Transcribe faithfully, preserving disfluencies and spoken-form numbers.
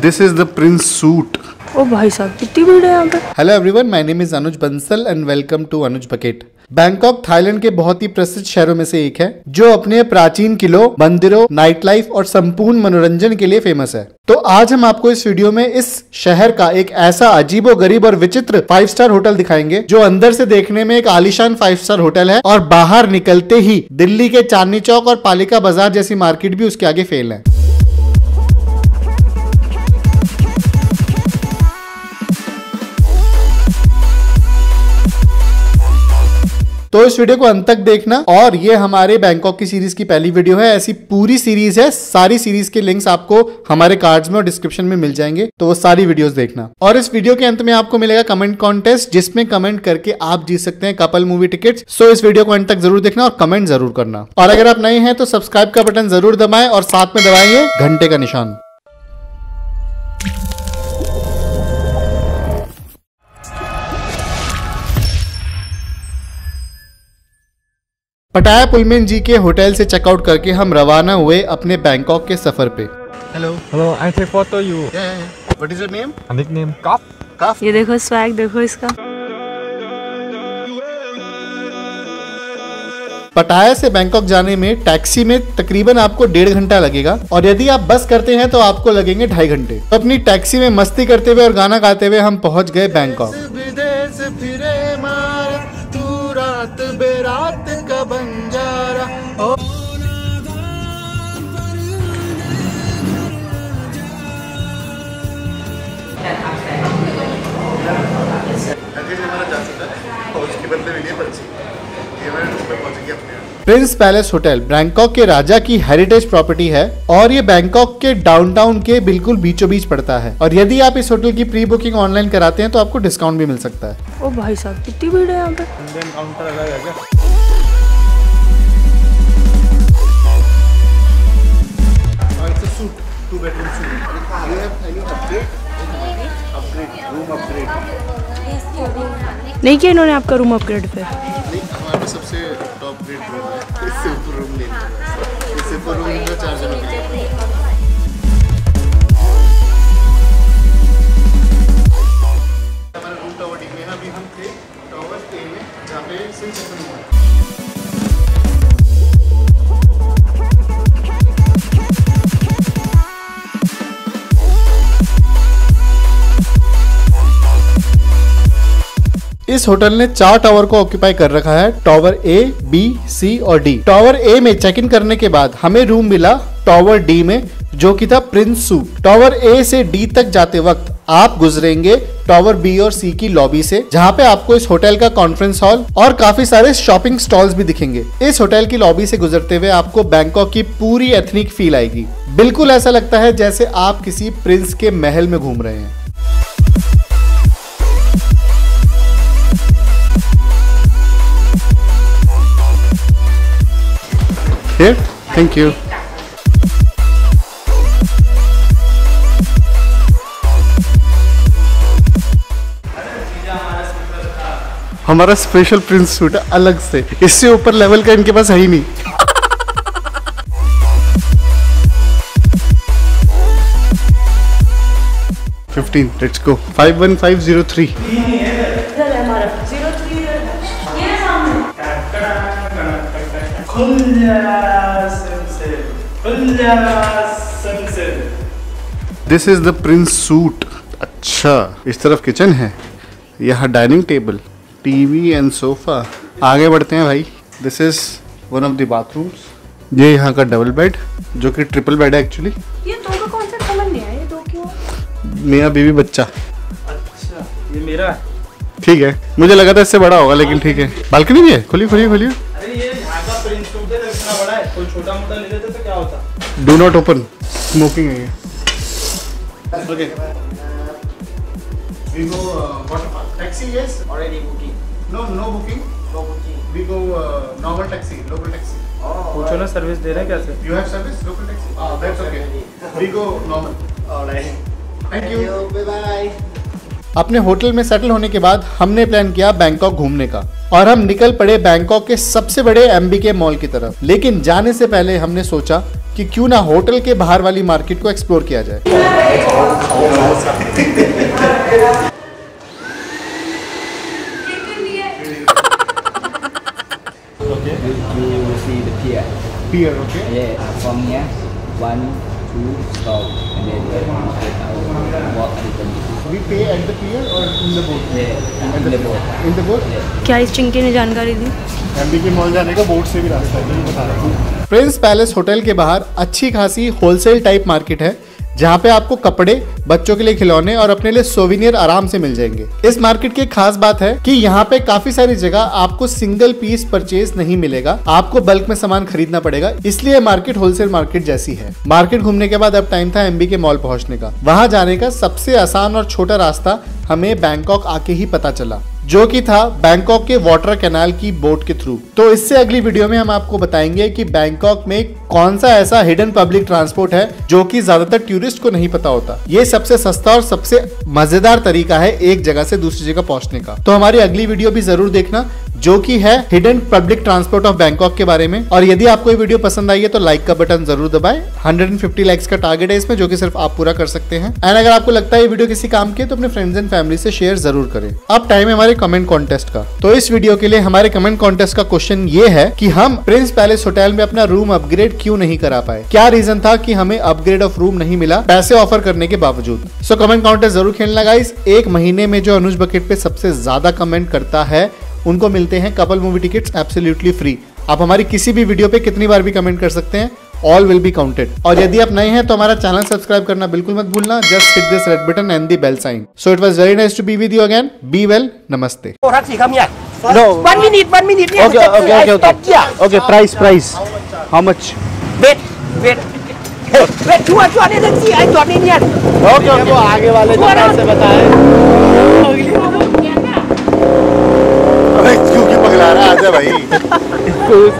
This is the Prince suit. Oh भाई साहब कितनी भीड़ है यहाँ पे। Hello everyone, my name is Anuj Bansal and welcome to Anuj Bucket. Bangkok Thailand के बहुत ही प्रसिद्ध शहरों में से एक है जो अपने प्राचीन किलों, मंदिरों, नाइट लाइफ और संपूर्ण मनोरंजन के लिए फेमस है। तो आज हम आपको इस वीडियो में इस शहर का एक ऐसा अजीबोगरीब और विचित्र फाइव स्टार होटल दिखाएंगे जो अंदर से देखने में एक आलीशान फाइव स्टार होटल है और बाहर निकलते ही दिल्ली के चांदनी चौक और पालिका बाजार जैसी मार्केट भी उसके आगे फेल है। तो इस वीडियो को अंत तक देखना और ये हमारे बैंकॉक की सीरीज की पहली वीडियो है। ऐसी पूरी सीरीज है, सारी सीरीज के लिंक्स आपको हमारे कार्ड्स में और डिस्क्रिप्शन में मिल जाएंगे, तो वो सारी वीडियोस देखना। और इस वीडियो के अंत में आपको मिलेगा कमेंट कॉन्टेस्ट जिसमें कमेंट करके आप जीत सकते हैं कपल मूवी टिकट्स। सो इस वीडियो को अंत तक जरूर देखना और कमेंट जरूर करना। और अगर आप नए हैं तो सब्सक्राइब का बटन जरूर दबाएं और साथ में दबाएंगे घंटे का निशान। पटाया पुलमेन जी के होटल से चेकआउट करके हम रवाना हुए अपने बैंकॉक के सफर पे। Hello hello, I take photo you. What is your name? Anik name. काफ काफ। ये देखो स्वैग, देखो इसका। पटाया से बैंकॉक जाने में टैक्सी में तकरीबन आपको डेढ़ घंटा लगेगा और यदि आप बस करते हैं तो आपको लगेंगे ढाई घंटे। तो अपनी टैक्सी में मस्ती करते हुए और गाना गाते हुए हम पहुँच गए बैंकॉक। बंजारा ओ प्रिंस पैलेस होटल बैंकॉक के राजा की हेरिटेज प्रॉपर्टी है और ये बैंकॉक के डाउनटाउन के बिल्कुल बीचों बीच पड़ता है और यदि आप इस होटल की प्री बुकिंग ऑनलाइन कराते हैं तो आपको डिस्काउंट भी मिल सकता है। ओ भाई साहब कितनी भीड़ है यहाँ पे। नहीं किया इन्होंने आपका रूम अपग्रेड पे? नहीं, हमारा सबसे टॉप ग्रेड रूम है, इससे ऊपर रूम नहीं है। इससे ऊपर रूम में चार जन हमारा रूम टावर डी में है। अभी हम थे टावर ए में जहाँ पे सेंसेशन हुआ। इस होटल ने चार टावर को ऑक्यूपाई कर रखा है, टावर ए, बी, सी और डी। टावर ए में चेक इन करने के बाद हमें रूम मिला टावर डी में जो कि था प्रिंस सूट। टावर ए से डी तक जाते वक्त आप गुजरेंगे टावर बी और सी की लॉबी से जहां पे आपको इस होटल का कॉन्फ्रेंस हॉल और काफी सारे शॉपिंग स्टॉल्स भी दिखेंगे। इस होटल की लॉबी से गुजरते हुए आपको बैंकॉक की पूरी एथनिक फील आएगी। बिल्कुल ऐसा लगता है जैसे आप किसी प्रिंस के महल में घूम रहे हैं। Here? Thank you. हमारा स्पेशल प्रिंस सूट अलग से, इससे ऊपर लेवल का इनके पास है ही नहीं। Fifteen, let's go. five one five zero three. This is the Prince suit. अच्छा, इस तरफ किचन है, यहाँ dining table, TV and sofa. आगे बढ़ते हैं भाई। This is one of the bathrooms. ये यहाँ का डबल बेड जो कि ट्रिपल बेड है एक्चुअली। ये दो का कॉन्सेप्ट समझ नहीं आया, ये दो क्यों? मियां बीवी बच्चा। अच्छा ये मेरा ठीक है, मुझे लगा था इससे बड़ा होगा लेकिन ठीक है। बालकनी भी है, खुली खुली खुली। कोई छोटा मोटा ले लेते तो क्या होता? डू नॉट ओपन, स्मोकिंग है ये। Okay. We go what taxi? Yes, already booking. No no booking, no booking. We go normal taxi, local taxi. पूछो ना सर्विस दे रहा है कैसे? You have service local taxi? हां that's okay. We go normal. Alright, thank you, bye bye. अपने hotel में settle होने के बाद हमने प्लान किया बैंकॉक घूमने का और हम निकल पड़े बैंकॉक के सबसे बड़े एम बी के मॉल की तरफ। लेकिन जाने से पहले हमने सोचा कि क्यों ना होटल के बाहर वाली मार्केट को एक्सप्लोर किया जाए। क्या इस चिंकी ने जानकारी दी? एमबीके मॉल जाने का बोर्ड से भी रास्ता है, बता रहा हूं। प्रिंस पैलेस होटल के बाहर अच्छी खासी होलसेल टाइप मार्केट है जहां पे आपको कपड़े, बच्चों के लिए खिलौने और अपने लिए सोविनियर आराम से मिल जाएंगे। इस मार्केट की खास बात है कि यहाँ पे काफी सारी जगह आपको सिंगल पीस परचेज नहीं मिलेगा, आपको बल्क में सामान खरीदना पड़ेगा, इसलिए मार्केट होलसेल मार्केट जैसी है। मार्केट घूमने के बाद अब टाइम था एमबीके मॉल पहुँचने का। वहाँ जाने का सबसे आसान और छोटा रास्ता हमें बैंकॉक आके ही पता चला, जो कि था बैंकॉक के वाटर कैनाल की बोट के थ्रू। तो इससे अगली वीडियो में हम आपको बताएंगे कि बैंकॉक में कौन सा ऐसा हिडन पब्लिक ट्रांसपोर्ट है जो कि ज्यादातर टूरिस्ट को नहीं पता होता। ये सबसे सस्ता और सबसे मजेदार तरीका है एक जगह से दूसरी जगह पहुंचने का। तो हमारी अगली वीडियो भी जरूर देखना, जो कि है hidden public transport of Bangkok के बारे में। और यदि आपको ये वीडियो पसंद आई है तो लाइक का बटन जरूर दबाएं। एक सौ पचास लाइक्स का टारगेट है इसमें, जो कि सिर्फ आप पूरा कर सकते हैं। एंड अगर आपको लगता है ये वीडियो किसी काम के तो अपने फ्रेंड्स एंड फैमिली से शेयर जरूर करें। अब टाइम है हमारे कमेंट कॉन्टेस्ट का। तो इस वीडियो के लिए हमारे कमेंट कॉन्टेस्ट का क्वेश्चन ये है कि हम प्रिंस पैलेस होटल में अपना रूम अपग्रेड क्यों नहीं करा पाए? क्या रीजन था कि हमें अपग्रेड ऑफ रूम नहीं मिला पैसे ऑफर करने के बावजूद? सो कमेंट कॉन्टेस्ट जरूर खेलना गाइस। एक महीने में जो अनुज बकेट पे सबसे ज्यादा कमेंट करता है उनको मिलते हैं couple movie tickets absolutely free. आप हमारी किसी भी वीडियो पे कितनी बार भी कमेंट कर सकते हैं, ऑल विल बी काउंटेड। और यदि आप नए हैं तो हमारा चैनल सब्सक्राइब करना बिल्कुल मत भूलना। Just hit this red button and the bell sign. So it was very nice to be with you again. Be well, नमस्ते। One minute one minute okay okay okay okay price price how much? Wait wait wait two two I don't need यार। Okay okay वो आगे वाले जो पैसे बताए क्योंकि पगला रहा है भाई।